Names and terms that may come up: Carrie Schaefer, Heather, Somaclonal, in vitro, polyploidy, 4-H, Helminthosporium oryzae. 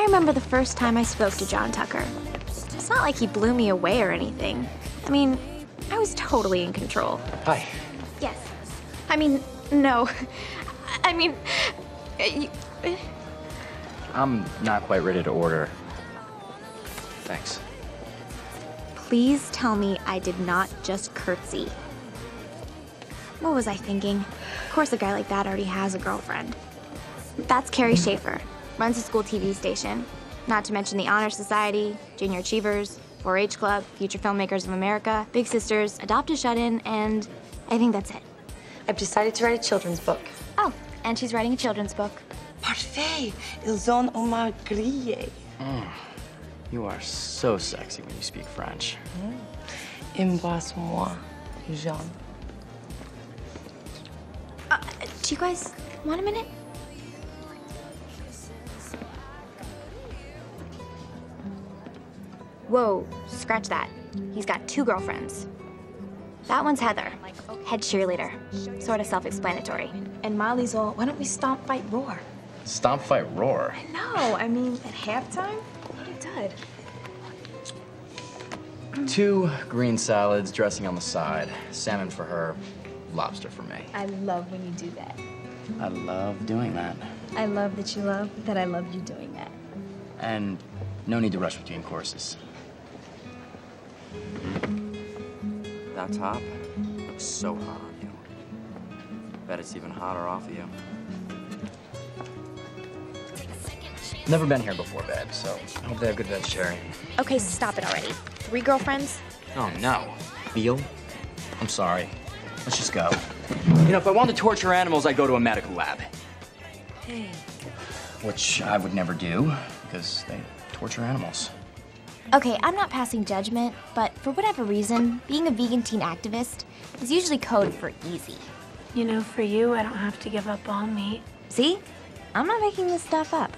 I remember the first time I spoke to John Tucker. It's not like he blew me away or anything. I mean, I was totally in control. Hi. Yes. I mean, no. I mean... I'm not quite ready to order. Thanks. Please tell me I did not just curtsy. What was I thinking? Of course a guy like that already has a girlfriend. That's Carrie Schaefer. Runs the school TV station. Not to mention the Honor Society, Junior Achievers, 4-H Club, Future Filmmakers of America, Big Sisters, Adopt a Shut-In, and I think that's it. I've decided to write a children's book. Oh, and she's writing a children's book. Parfait! Ils ont au mar grillé. You are so sexy when you speak French. Embrasse-moi, Jean. Do you guys want a minute? Whoa, scratch that. He's got two girlfriends. That one's Heather, head cheerleader. Sort of self-explanatory. And Molly's all, why don't we stomp, fight, roar? Stomp, fight, roar? No, I mean, at halftime, it did. Two green salads, dressing on the side. Salmon for her, lobster for me. I love when you do that. I love doing that. I love that you love that I love you doing that. And no need to rush between courses. That top looks so hot on you. Bet it's even hotter off of you. Never been here before, babe, so I hope they have good vegetarian. Okay, stop it already. Three girlfriends? Oh, no. Veal? I'm sorry. Let's just go. You know, if I wanted to torture animals, I'd go to a medical lab. Hey. Which I would never do, because they torture animals. Okay, I'm not passing judgment, but for whatever reason, being a vegan teen activist is usually code for easy. You know, for you, I don't have to give up all meat. See? I'm not making this stuff up.